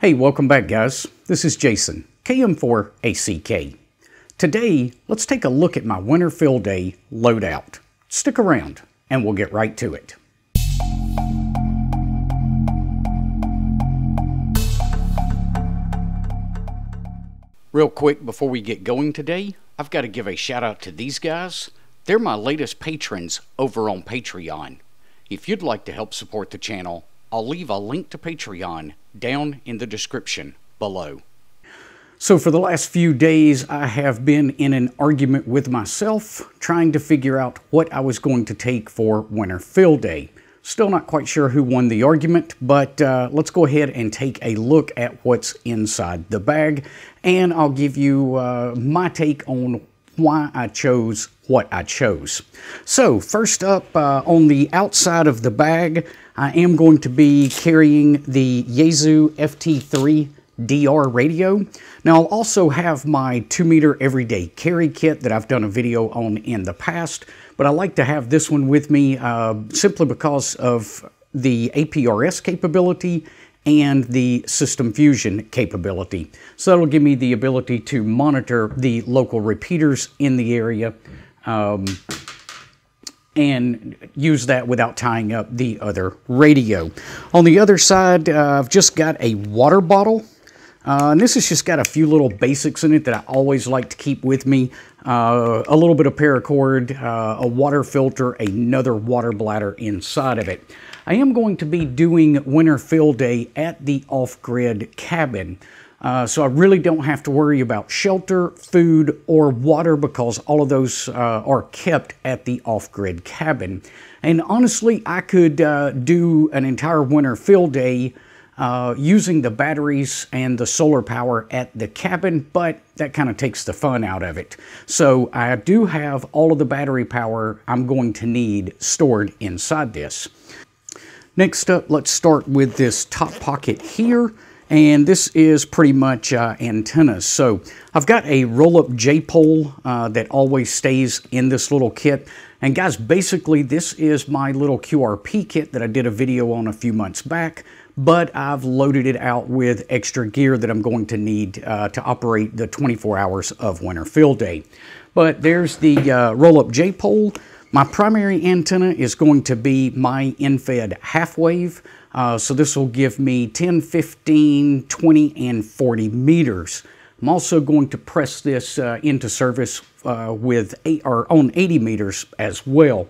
Hey, welcome back guys. This is Jason, KM4ACK. Today, let's take a look at my Winter Field Day loadout. Stick around and we'll get right to it. Real quick before we get going today, I've got to give a shout out to these guys. They're my latest patrons over on Patreon. If you'd like to help support the channel, I'll leave a link to Patreon down in the description below. So for the last few days, I have been in an argument with myself, trying to figure out what I was going to take for Winter Field Day. Still not quite sure who won the argument, but let's go ahead and take a look at what's inside the bag, and I'll give you my take on why I chose what I chose. So first up, on the outside of the bag, I am going to be carrying the Yaesu FT3 DR radio. Now I'll also have my 2-meter everyday carry kit that I've done a video on in the past, but I like to have this one with me simply because of the APRS capability and the system fusion capability. So that'll give me the ability to monitor the local repeaters in the area and use that without tying up the other radio. On the other side, I've just got a water bottle. And this has just got a few little basics in it that I always like to keep with me. A little bit of paracord, a water filter, another water bladder inside of it. I am going to be doing Winter Field Day at the off-grid cabin. So I really don't have to worry about shelter, food, or water because all of those are kept at the off-grid cabin. And honestly, I could do an entire Winter Field Day using the batteries and the solar power at the cabin, but that kind of takes the fun out of it. So I do have all of the battery power I'm going to need stored inside this. Next up, let's start with this top pocket here, and this is pretty much antennas. So I've got a roll-up J-Pole that always stays in this little kit. And guys, basically this is my little QRP kit that I did a video on a few months back, but I've loaded it out with extra gear that I'm going to need to operate the 24 hours of Winter Field Day. But there's the roll-up J-Pole. My primary antenna is going to be my in-fed half-wave, so this will give me 10, 15, 20, and 40 meters. I'm also going to press this into service on 80 meters as well.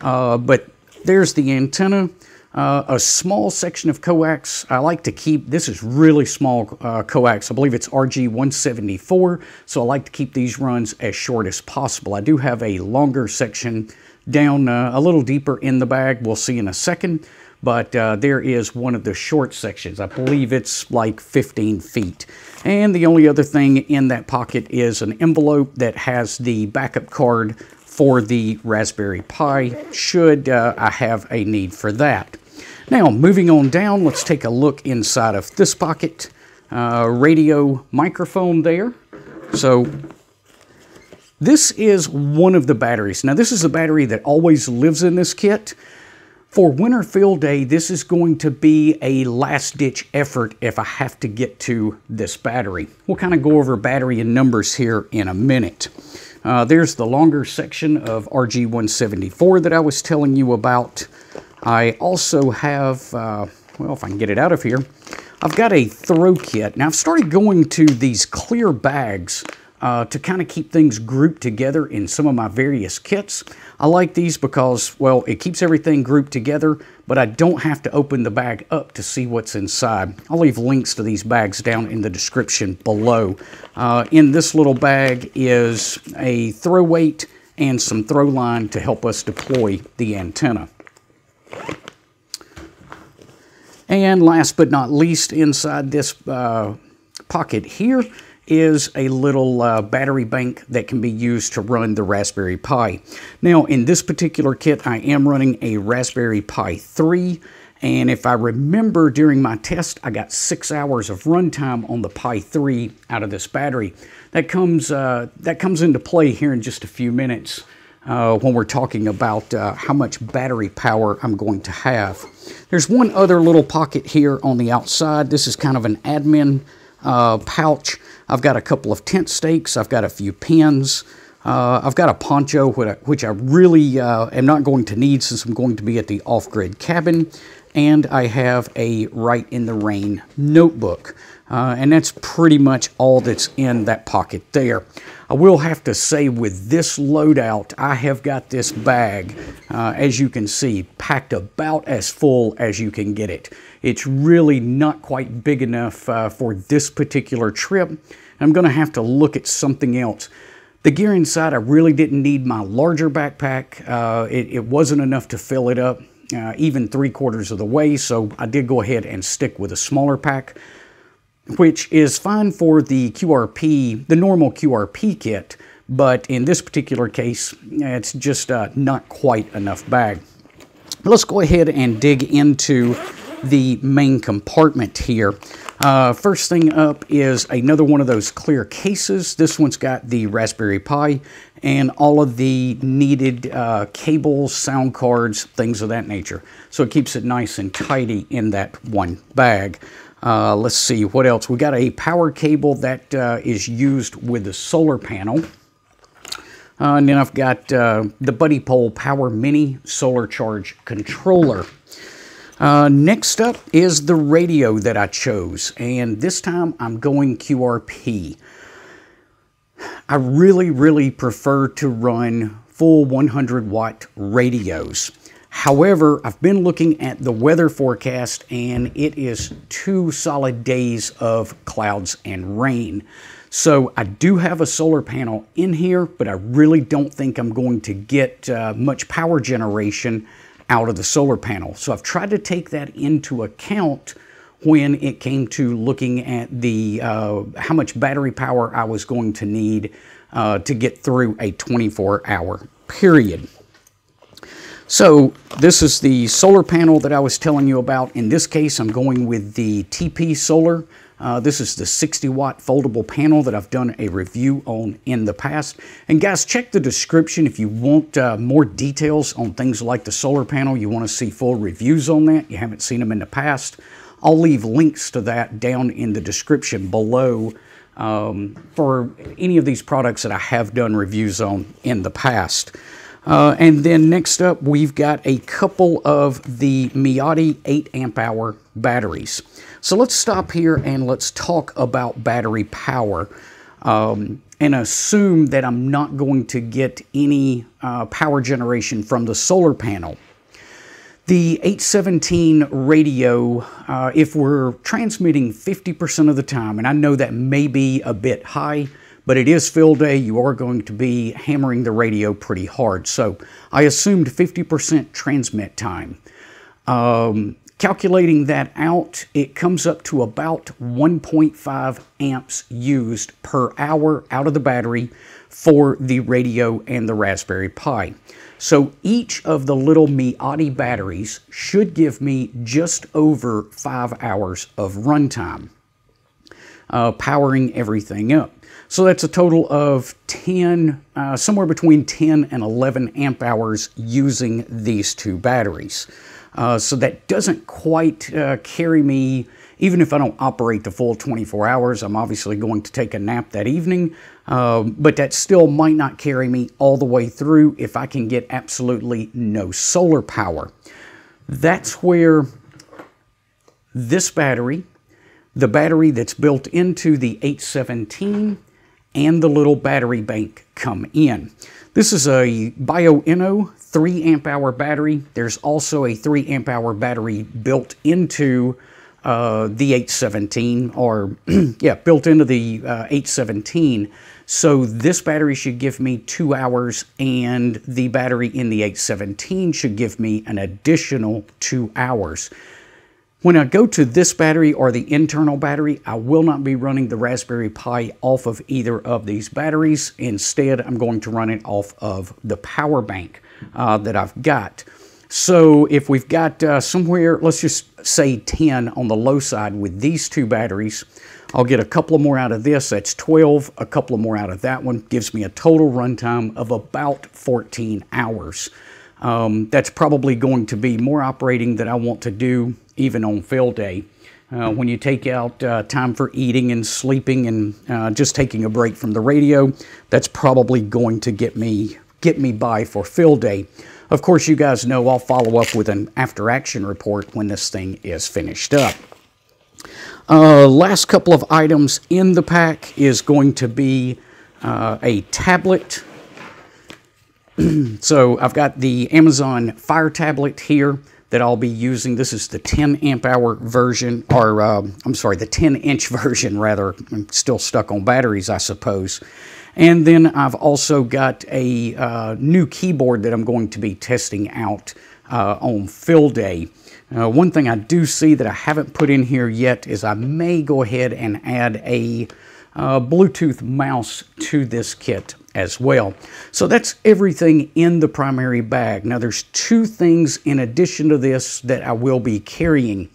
But there's the antenna. A small section of coax I like to keep. This is really small coax. I believe it's RG174, so I like to keep these runs as short as possible. I do have a longer section down a little deeper in the bag. We'll see in a second, but there is one of the short sections. I believe it's like 15 feet. And the only other thing in that pocket is an envelope that has the backup card for the Raspberry Pi, should I have a need for that. Now, moving on down, let's take a look inside of this pocket. Radio microphone there. So this is one of the batteries. Now, this is a battery that always lives in this kit. For Winter Field Day, this is going to be a last-ditch effort if I have to get to this battery. We'll kind of go over battery and numbers here in a minute. There's the longer section of RG174 that I was telling you about. I also have, well, if I can get it out of here, I've got a throw kit. Now, I've started going to these clear bags to kind of keep things grouped together in some of my various kits. I like these because, well, it keeps everything grouped together, but I don't have to open the bag up to see what's inside. I'll leave links to these bags down in the description below. In this little bag is a throw weight and some throw line to help us deploy the antenna. And last but not least, inside this pocket here is a little battery bank that can be used to run the Raspberry Pi. Now, in this particular kit, I am running a Raspberry Pi 3, and if I remember during my test, I got 6 hours of runtime on the Pi 3 out of this battery. That comes into play here in just a few minutes when we're talking about how much battery power I'm going to have. There's one other little pocket here on the outside. This is kind of an admin pouch. I've got a couple of tent stakes. I've got a few pins. I've got a poncho, which I really am not going to need since I'm going to be at the off-grid cabin. And I have a Rite in the Rain notebook. And that's pretty much all that's in that pocket there. I will have to say, with this loadout, I have got this bag, as you can see, packed about as full as you can get it. It's really not quite big enough for this particular trip. I'm going to have to look at something else. The gear inside, I really didn't need my larger backpack. It wasn't enough to fill it up, even 3/4 of the way, so I did go ahead and stick with a smaller pack, which is fine for the QRP, the normal QRP kit, but in this particular case, it's just not quite enough bag. Let's go ahead and dig into the main compartment here. First thing up is another one of those clear cases. This one's got the Raspberry Pi and all of the needed cables, sound cards, things of that nature. So it keeps it nice and tidy in that one bag. Let's see what else. We got a power cable that is used with the solar panel. And then I've got the BuddiPole PowerMini solar charge controller. Next up is the radio that I chose, and this time I'm going QRP. I really prefer to run full 100-watt radios. However, I've been looking at the weather forecast, and it is 2 solid days of clouds and rain. So I do have a solar panel in here, but I really don't think I'm going to get much power generation out of the solar panel. So I've tried to take that into account when it came to looking at the how much battery power I was going to need to get through a 24-hour period. So this is the solar panel that I was telling you about. In this case, I'm going with the TP Solar. This is the 60-watt foldable panel that I've done a review on in the past. And guys, check the description if you want more details on things like the solar panel. You want to see full reviews on that. You haven't seen them in the past. I'll leave links to that down in the description below for any of these products that I have done reviews on in the past. And then next up, we've got a couple of the Miady 8-amp-hour batteries. So let's stop here and let's talk about battery power and assume that I'm not going to get any power generation from the solar panel. The 817 radio, if we're transmitting 50% of the time, and I know that may be a bit high, but it is field day, you are going to be hammering the radio pretty hard. So I assumed 50% transmit time. Calculating that out, it comes up to about 1.5 amps used per hour out of the battery for the radio and the Raspberry Pi. So each of the little Miady batteries should give me just over 5 hours of runtime, powering everything up. So that's a total of 10, somewhere between 10 and 11 amp hours using these two batteries. So that doesn't quite carry me, even if I don't operate the full 24 hours. I'm obviously going to take a nap that evening, but that still might not carry me all the way through if I can get absolutely no solar power. That's where this battery, the battery that's built into the 817, and the little battery bank come in. This is a Bioenno 3-amp-hour battery. There's also a 3-amp-hour battery built into the 817, or yeah, built into the 817. So this battery should give me 2 hours, and the battery in the 817 should give me an additional 2 hours. When I go to this battery or the internal battery, I will not be running the Raspberry Pi off of either of these batteries. Instead, I'm going to run it off of the power bank that I've got. So if we've got somewhere, let's just say 10 on the low side with these two batteries, I'll get a couple of more out of this, that's 12, a couple of more out of that one, gives me a total runtime of about 14 hours. That's probably going to be more operating than I want to do even on field day. When you take out time for eating and sleeping and just taking a break from the radio, that's probably going to get me by for field day. Of course, you guys know I'll follow up with an after-action report when this thing is finished up. Last couple of items in the pack is going to be a tablet. So I've got the Amazon Fire Tablet here that I'll be using. This is the 10 amp hour version, or I'm sorry, the 10 inch version rather. I'm still stuck on batteries, I suppose. And then I've also got a new keyboard that I'm going to be testing out on field day. One thing I do see that I haven't put in here yet is I may go ahead and add a Bluetooth mouse to this kit as well. So that's everything in the primary bag. Now there's two things in addition to this that I will be carrying.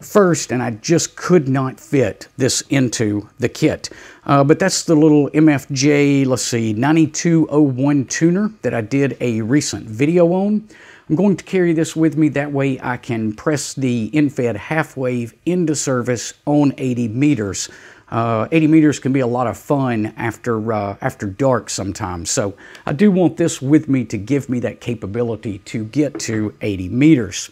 First, and I just could not fit this into the kit, but that's the little MFJ, let's see, 9201 tuner that I did a recent video on. I'm going to carry this with me, that way I can press the infed half wave into service on 80 meters. 80 meters can be a lot of fun after dark sometimes, so I do want this with me to give me that capability to get to 80 meters.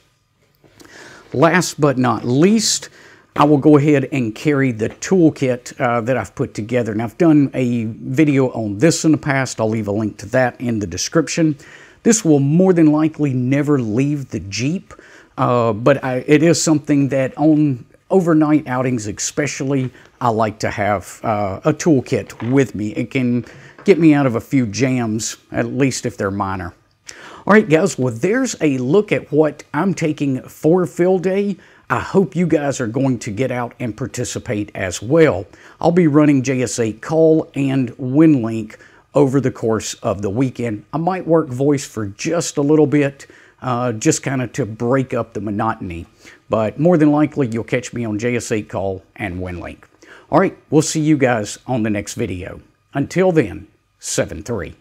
Last but not least, I will go ahead and carry the toolkit that I've put together. Now, I've done a video on this in the past. I'll leave a link to that in the description. This will more than likely never leave the Jeep, but it is something that on overnight outings especially, I like to have a toolkit with me. It can get me out of a few jams, at least if they're minor. All right, guys, well, there's a look at what I'm taking for field day. I hope you guys are going to get out and participate as well. I'll be running JS8Call and Winlink over the course of the weekend. I might work voice for just a little bit, just kind of to break up the monotony. But more than likely, you'll catch me on JS8Call and Winlink. All right, we'll see you guys on the next video. Until then, 7-3.